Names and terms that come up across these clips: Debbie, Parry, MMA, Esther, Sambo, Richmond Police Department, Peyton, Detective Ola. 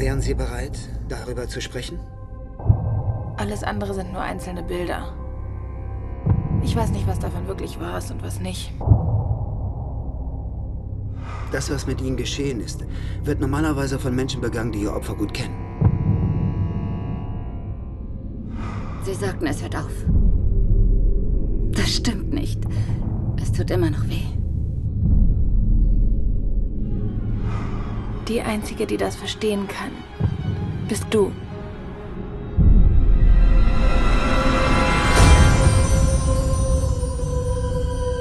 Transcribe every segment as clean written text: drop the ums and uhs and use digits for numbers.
Wären Sie bereit, darüber zu sprechen? Alles andere sind nur einzelne Bilder. Ich weiß nicht, was davon wirklich wahr ist und was nicht. Das, was mit Ihnen geschehen ist, wird normalerweise von Menschen begangen, die Ihr Opfer gut kennen. Sie sagten, es hört auf. Das stimmt nicht. Es tut immer noch weh. Die Einzige, die das verstehen kann, bist du.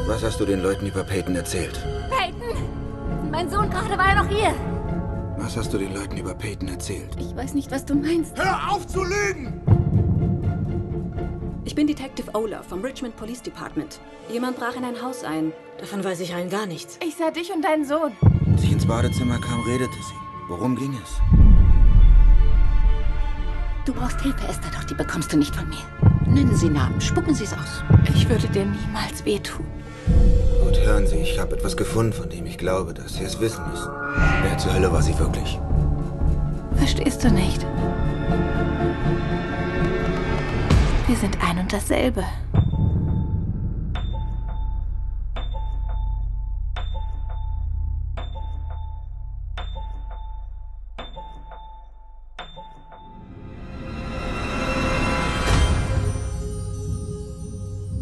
Was hast du den Leuten über Peyton erzählt? Peyton! Mein Sohn gerade war ja noch hier. Was hast du den Leuten über Peyton erzählt? Ich weiß nicht, was du meinst. Hör auf zu lügen! Ich bin Detective Ola vom Richmond Police Department. Jemand brach in ein Haus ein. Davon weiß ich rein gar nichts. Ich sah dich und deinen Sohn. Als ich ins Badezimmer kam, redete sie. Worum ging es? Du brauchst Hilfe, Esther, doch die bekommst du nicht von mir. Nennen Sie Namen, spucken Sie es aus. Ich würde dir niemals wehtun. Gut, hören Sie, ich habe etwas gefunden, von dem ich glaube, dass Sie es wissen müssen. Wer zur Hölle war sie wirklich? Verstehst du nicht? Wir sind ein und dasselbe.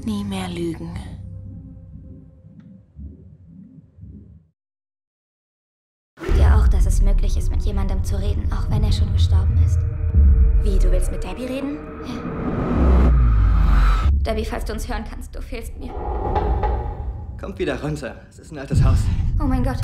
Nie mehr lügen. Glaubt ihr auch, dass es möglich ist, mit jemandem zu reden, auch wenn er schon gestorben ist? Wie, du willst mit Debbie reden? Ja. Debbie, falls du uns hören kannst, du fehlst mir. Kommt wieder runter. Es ist ein altes Haus. Oh mein Gott.